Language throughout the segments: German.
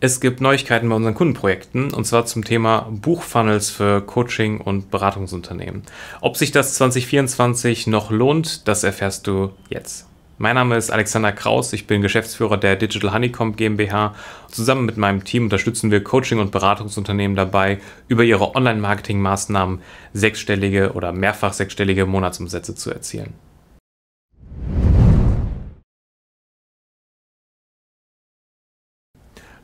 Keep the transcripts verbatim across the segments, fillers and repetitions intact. Es gibt Neuigkeiten bei unseren Kundenprojekten, und zwar zum Thema Buchfunnels für Coaching- und Beratungsunternehmen. Ob sich das zwanzig vierundzwanzig noch lohnt, das erfährst du jetzt. Mein Name ist Alexander Kraus, ich bin Geschäftsführer der Digital Honeycomb GmbH. Zusammen mit meinem Team unterstützen wir Coaching- und Beratungsunternehmen dabei, über ihre Online-Marketing-Maßnahmen sechsstellige oder mehrfach sechsstellige Monatsumsätze zu erzielen.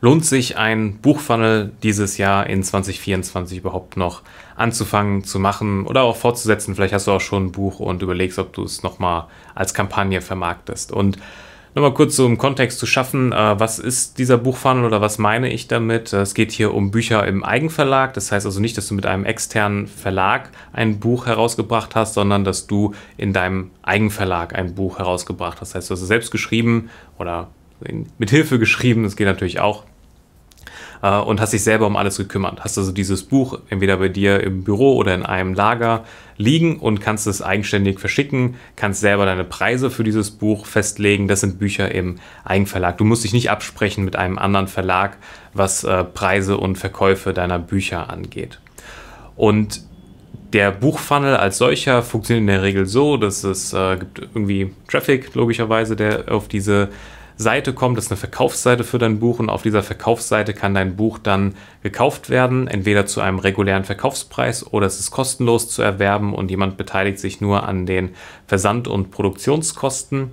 Lohnt sich ein Buchfunnel dieses Jahr in zwanzig vierundzwanzig überhaupt noch anzufangen, zu machen oder auch fortzusetzen? Vielleicht hast du auch schon ein Buch und überlegst, ob du es nochmal als Kampagne vermarktest. Und nochmal kurz so im Kontext zu schaffen, was ist dieser Buchfunnel oder was meine ich damit? Es geht hier um Bücher im Eigenverlag. Das heißt also nicht, dass du mit einem externen Verlag ein Buch herausgebracht hast, sondern dass du in deinem Eigenverlag ein Buch herausgebracht hast. Das heißt, du hast es selbst geschrieben oder mit Hilfe geschrieben, das geht natürlich auch. Und hast dich selber um alles gekümmert. Hast also dieses Buch entweder bei dir im Büro oder in einem Lager liegen und kannst es eigenständig verschicken, kannst selber deine Preise für dieses Buch festlegen. Das sind Bücher im Eigenverlag. Du musst dich nicht absprechen mit einem anderen Verlag, was Preise und Verkäufe deiner Bücher angeht. Und der Buchfunnel als solcher funktioniert in der Regel so, dass es äh, gibt irgendwie Traffic, logischerweise, der auf diese Seite kommt, das ist eine Verkaufsseite für dein Buch, und auf dieser Verkaufsseite kann dein Buch dann gekauft werden, entweder zu einem regulären Verkaufspreis oder es ist kostenlos zu erwerben und jemand beteiligt sich nur an den Versand- und Produktionskosten,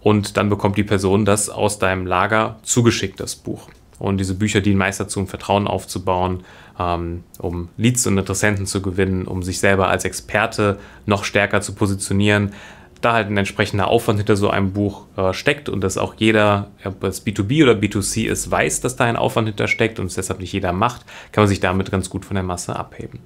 und dann bekommt die Person das aus deinem Lager zugeschickt, das Buch. Und diese Bücher dienen meist dazu, um Vertrauen aufzubauen, ähm, um Leads und Interessenten zu gewinnen, um sich selber als Experte noch stärker zu positionieren. Da halt ein entsprechender Aufwand hinter so einem Buch äh, steckt und dass auch jeder, ob es B zwei B oder B zwei C ist, weiß, dass da ein Aufwand hinter steckt und es deshalb nicht jeder macht, kann man sich damit ganz gut von der Masse abheben.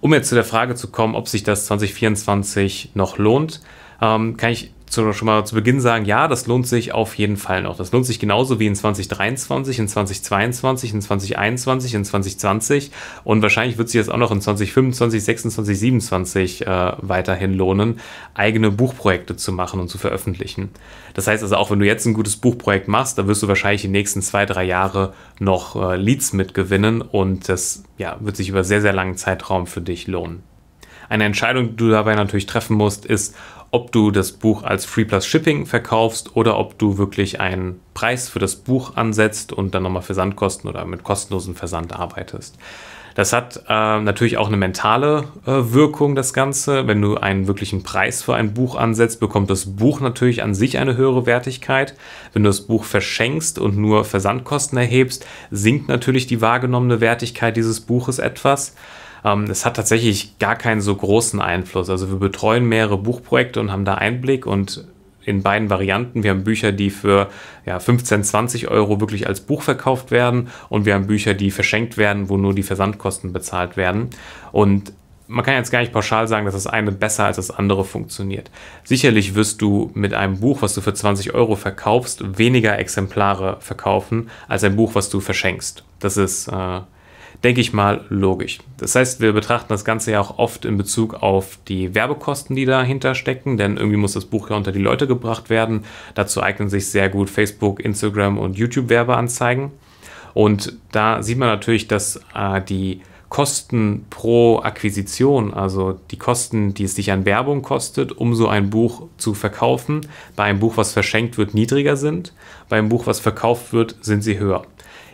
Um jetzt zu der Frage zu kommen, ob sich das zwanzig vierundzwanzig noch lohnt, ähm, kann ich zu, schon mal zu Beginn sagen, ja, das lohnt sich auf jeden Fall noch. Das lohnt sich genauso wie in zwanzig dreiundzwanzig, in zwanzig zweiundzwanzig, in zwanzig einundzwanzig, in zwanzig zwanzig, und wahrscheinlich wird sich das auch noch in zwanzig fünfundzwanzig, sechsundzwanzig, siebenundzwanzig äh, weiterhin lohnen, eigene Buchprojekte zu machen und zu veröffentlichen. Das heißt also, auch wenn du jetzt ein gutes Buchprojekt machst, da wirst du wahrscheinlich die nächsten zwei, drei Jahre noch äh, Leads mitgewinnen, und das ja, wird sich über sehr, sehr langen Zeitraum für dich lohnen. Eine Entscheidung, die du dabei natürlich treffen musst, ist, ob du das Buch als Free Plus Shipping verkaufst oder ob du wirklich einen Preis für das Buch ansetzt und dann nochmal Versandkosten oder mit kostenlosem Versand arbeitest. Das hat äh, natürlich auch eine mentale äh, Wirkung, das Ganze. Wenn du einen wirklichen Preis für ein Buch ansetzt, bekommt das Buch natürlich an sich eine höhere Wertigkeit. Wenn du das Buch verschenkst und nur Versandkosten erhebst, sinkt natürlich die wahrgenommene Wertigkeit dieses Buches etwas. Es hat tatsächlich gar keinen so großen Einfluss. Also wir betreuen mehrere Buchprojekte und haben da Einblick, und in beiden Varianten. Wir haben Bücher, die für ja, fünfzehn, zwanzig Euro wirklich als Buch verkauft werden, und wir haben Bücher, die verschenkt werden, wo nur die Versandkosten bezahlt werden. Und man kann jetzt gar nicht pauschal sagen, dass das eine besser als das andere funktioniert. Sicherlich wirst du mit einem Buch, was du für zwanzig Euro verkaufst, weniger Exemplare verkaufen als ein Buch, was du verschenkst. Das ist äh, denke ich mal, logisch. Das heißt, wir betrachten das Ganze ja auch oft in Bezug auf die Werbekosten, die dahinter stecken, denn irgendwie muss das Buch ja unter die Leute gebracht werden. Dazu eignen sich sehr gut Facebook, Instagram und YouTube-Werbeanzeigen. Und da sieht man natürlich, dass äh, die Kosten pro Akquisition, also die Kosten, die es dich an Werbung kostet, um so ein Buch zu verkaufen, bei einem Buch, was verschenkt wird, niedriger sind. Bei einem Buch, was verkauft wird, sind sie höher.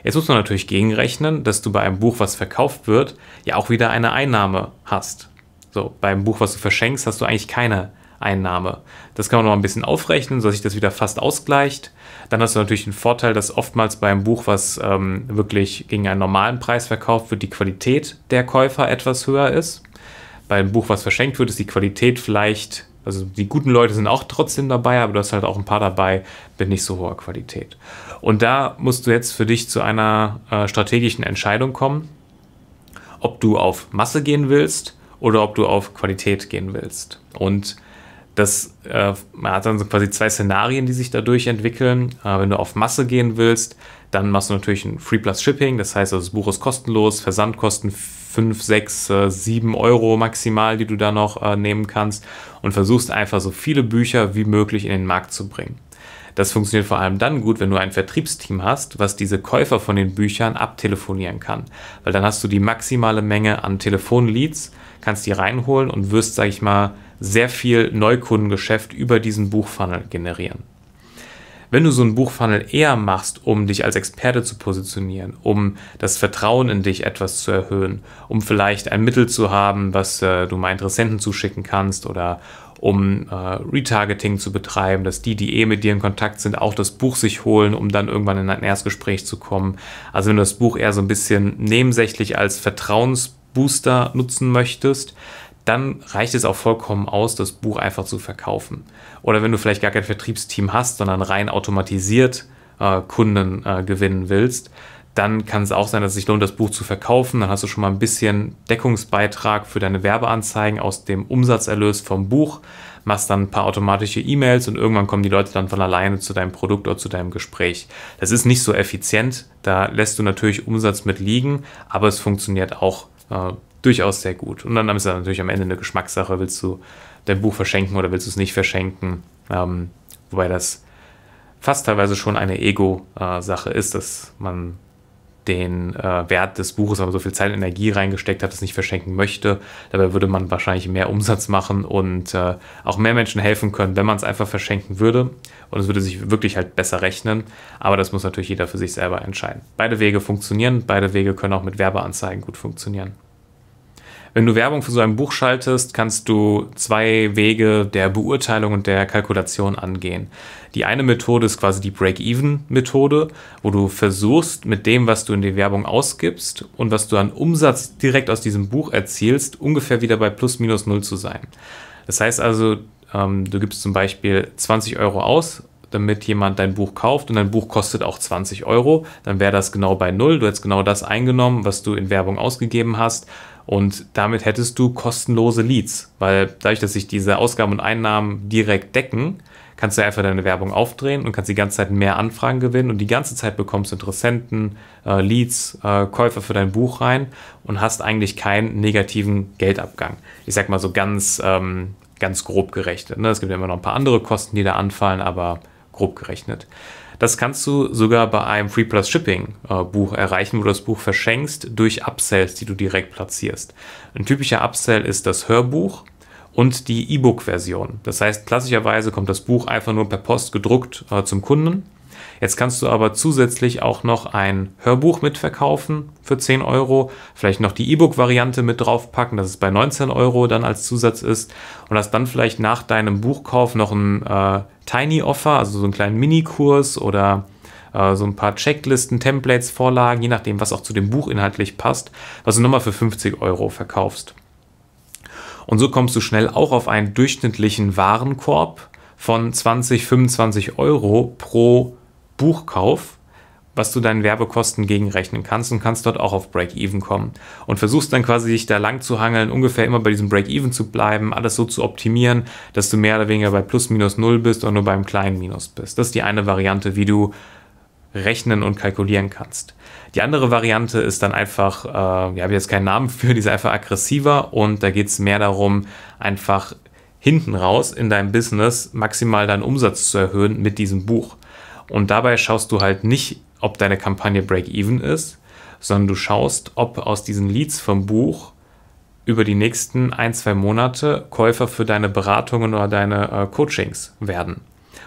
Jetzt muss man natürlich gegenrechnen, dass du bei einem Buch, was verkauft wird, ja auch wieder eine Einnahme hast. So, beim Buch, was du verschenkst, hast du eigentlich keine Einnahme. Das kann man noch ein bisschen aufrechnen, sodass sich das wieder fast ausgleicht. Dann hast du natürlich den Vorteil, dass oftmals bei einem Buch, was ähm, wirklich gegen einen normalen Preis verkauft wird, die Qualität der Käufer etwas höher ist. Bei einem Buch, was verschenkt wird, ist die Qualität vielleicht, also die guten Leute sind auch trotzdem dabei, aber du hast halt auch ein paar dabei mit nicht so hoher Qualität. Und da musst du jetzt für dich zu einer äh, strategischen Entscheidung kommen, ob du auf Masse gehen willst oder ob du auf Qualität gehen willst. Und das, äh, man hat dann so quasi zwei Szenarien, die sich dadurch entwickeln. Äh, wenn du auf Masse gehen willst, dann machst du natürlich ein Free Plus Shipping, das heißt, das Buch ist kostenlos, Versandkosten fünf, sechs, sieben Euro maximal, die du da noch äh, nehmen kannst, und versuchst einfach so viele Bücher wie möglich in den Markt zu bringen. Das funktioniert vor allem dann gut, wenn du ein Vertriebsteam hast, was diese Käufer von den Büchern abtelefonieren kann. Weil dann hast du die maximale Menge an Telefonleads, kannst die reinholen und wirst, sag ich mal, sehr viel Neukundengeschäft über diesen Buchfunnel generieren. Wenn du so einen Buchfunnel eher machst, um dich als Experte zu positionieren, um das Vertrauen in dich etwas zu erhöhen, um vielleicht ein Mittel zu haben, was äh, du mal Interessenten zuschicken kannst oder um äh, Retargeting zu betreiben, dass die, die eh mit dir in Kontakt sind, auch das Buch sich holen, um dann irgendwann in ein Erstgespräch zu kommen. Also wenn du das Buch eher so ein bisschen nebensächlich als Vertrauensbooster nutzen möchtest, dann reicht es auch vollkommen aus, das Buch einfach zu verkaufen. Oder wenn du vielleicht gar kein Vertriebsteam hast, sondern rein automatisiert äh, Kunden äh, gewinnen willst, dann kann es auch sein, dass es sich lohnt, das Buch zu verkaufen. Dann hast du schon mal ein bisschen Deckungsbeitrag für deine Werbeanzeigen aus dem Umsatzerlös vom Buch, machst dann ein paar automatische E-Mails und irgendwann kommen die Leute dann von alleine zu deinem Produkt oder zu deinem Gespräch. Das ist nicht so effizient, da lässt du natürlich Umsatz mit liegen, aber es funktioniert auch äh, durchaus sehr gut. Und dann ist das natürlich am Ende eine Geschmackssache. Willst du dein Buch verschenken oder willst du es nicht verschenken? Ähm, wobei das fast teilweise schon eine Ego-Sache ist, dass man den äh, Wert des Buches, aber so viel Zeit und Energie reingesteckt hat, es nicht verschenken möchte. Dabei würde man wahrscheinlich mehr Umsatz machen und äh, auch mehr Menschen helfen können, wenn man es einfach verschenken würde. Und es würde sich wirklich halt besser rechnen. Aber das muss natürlich jeder für sich selber entscheiden. Beide Wege funktionieren. Beide Wege können auch mit Werbeanzeigen gut funktionieren. Wenn du Werbung für so ein Buch schaltest, kannst du zwei Wege der Beurteilung und der Kalkulation angehen. Die eine Methode ist quasi die Break-Even-Methode, wo du versuchst, mit dem, was du in die Werbung ausgibst und was du an Umsatz direkt aus diesem Buch erzielst, ungefähr wieder bei plus minus null zu sein. Das heißt also, ähm, du gibst zum Beispiel zwanzig Euro aus, damit jemand dein Buch kauft und dein Buch kostet auch zwanzig Euro, dann wäre das genau bei null. Du hättest genau das eingenommen, was du in Werbung ausgegeben hast und damit hättest du kostenlose Leads, weil dadurch, dass sich diese Ausgaben und Einnahmen direkt decken, kannst du einfach deine Werbung aufdrehen und kannst die ganze Zeit mehr Anfragen gewinnen und die ganze Zeit bekommst du Interessenten, äh, Leads, äh, Käufer für dein Buch rein und hast eigentlich keinen negativen Geldabgang. Ich sag mal so ganz, ähm, ganz grob gerechnet. Ne? Es gibt ja immer noch ein paar andere Kosten, die da anfallen, aber grob gerechnet. Das kannst du sogar bei einem Free Plus Shipping äh, Buch erreichen, wo du das Buch verschenkst durch Upsells, die du direkt platzierst. Ein typischer Upsell ist das Hörbuch und die E-Book-Version. Das heißt, klassischerweise kommt das Buch einfach nur per Post gedruckt äh, zum Kunden. Jetzt kannst du aber zusätzlich auch noch ein Hörbuch mitverkaufen für zehn Euro, vielleicht noch die E-Book-Variante mit draufpacken, dass es bei neunzehn Euro dann als Zusatz ist und hast dann vielleicht nach deinem Buchkauf noch ein äh, Tiny-Offer, also so einen kleinen Minikurs oder äh, so ein paar Checklisten, Templates, Vorlagen, je nachdem, was auch zu dem Buch inhaltlich passt, was du nochmal für fünfzig Euro verkaufst. Und so kommst du schnell auch auf einen durchschnittlichen Warenkorb von zwanzig, fünfundzwanzig Euro pro Buchkauf, was du deinen Werbekosten gegenrechnen kannst und kannst dort auch auf Break-Even kommen und versuchst dann quasi dich da lang zu hangeln, ungefähr immer bei diesem Break-Even zu bleiben, alles so zu optimieren, dass du mehr oder weniger bei plus minus null bist oder nur beim kleinen Minus bist. Das ist die eine Variante, wie du rechnen und kalkulieren kannst. Die andere Variante ist dann einfach, äh, ich habe jetzt keinen Namen für, die ist einfach aggressiver und da geht es mehr darum, einfach hinten raus in deinem Business maximal deinen Umsatz zu erhöhen mit diesem Buch. Und dabei schaust du halt nicht, ob deine Kampagne Break-Even ist, sondern du schaust, ob aus diesen Leads vom Buch über die nächsten ein, zwei Monate Käufer für deine Beratungen oder deine äh, Coachings werden.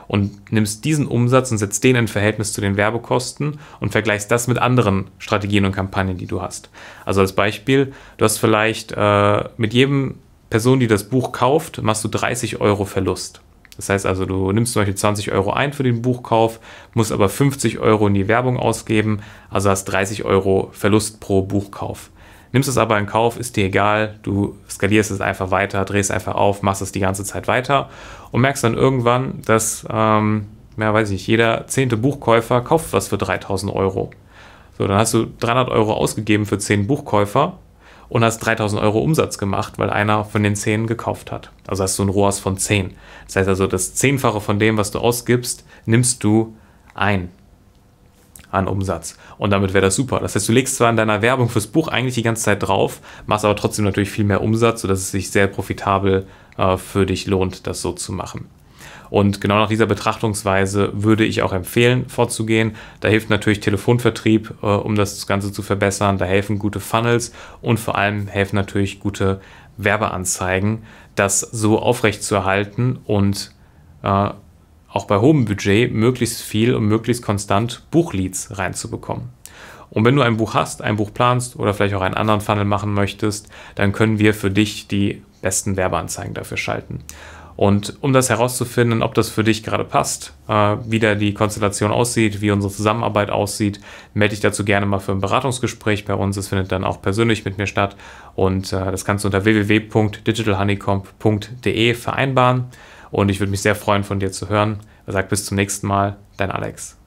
Und nimmst diesen Umsatz und setzt den in Verhältnis zu den Werbekosten und vergleichst das mit anderen Strategien und Kampagnen, die du hast. Also als Beispiel, du hast vielleicht äh, mit jedem Person, die das Buch kauft, machst du dreißig Euro Verlust. Das heißt also, du nimmst zum Beispiel zwanzig Euro ein für den Buchkauf, musst aber fünfzig Euro in die Werbung ausgeben, also hast dreißig Euro Verlust pro Buchkauf. Nimmst es aber in Kauf, ist dir egal, du skalierst es einfach weiter, drehst einfach auf, machst es die ganze Zeit weiter und merkst dann irgendwann, dass, ähm, ja weiß ich nicht, jeder zehnte Buchkäufer kauft was für dreitausend Euro. So, dann hast du dreihundert Euro ausgegeben für zehn Buchkäufer und hast dreitausend Euro Umsatz gemacht, weil einer von den zehn gekauft hat. Also hast du ein R O A S von zehn. Das heißt also, das Zehnfache von dem, was du ausgibst, nimmst du ein an Umsatz. Und damit wäre das super. Das heißt, du legst zwar in deiner Werbung fürs Buch eigentlich die ganze Zeit drauf, machst aber trotzdem natürlich viel mehr Umsatz, sodass es sich sehr profitabel äh, für dich lohnt, das so zu machen. Und genau nach dieser Betrachtungsweise würde ich auch empfehlen, vorzugehen. Da hilft natürlich Telefonvertrieb, äh, um das Ganze zu verbessern. Da helfen gute Funnels und vor allem helfen natürlich gute Werbeanzeigen, das so aufrechtzuerhalten und äh, auch bei hohem Budget möglichst viel und möglichst konstant Buchleads reinzubekommen. Und wenn du ein Buch hast, ein Buch planst oder vielleicht auch einen anderen Funnel machen möchtest, dann können wir für dich die besten Werbeanzeigen dafür schalten. Und um das herauszufinden, ob das für dich gerade passt, äh, wie da die Konstellation aussieht, wie unsere Zusammenarbeit aussieht, melde dich dazu gerne mal für ein Beratungsgespräch bei uns. Es findet dann auch persönlich mit mir statt und äh, das kannst du unter w w w punkt digital honeycomb punkt de vereinbaren. Und ich würde mich sehr freuen, von dir zu hören. Sag bis zum nächsten Mal, dein Alex.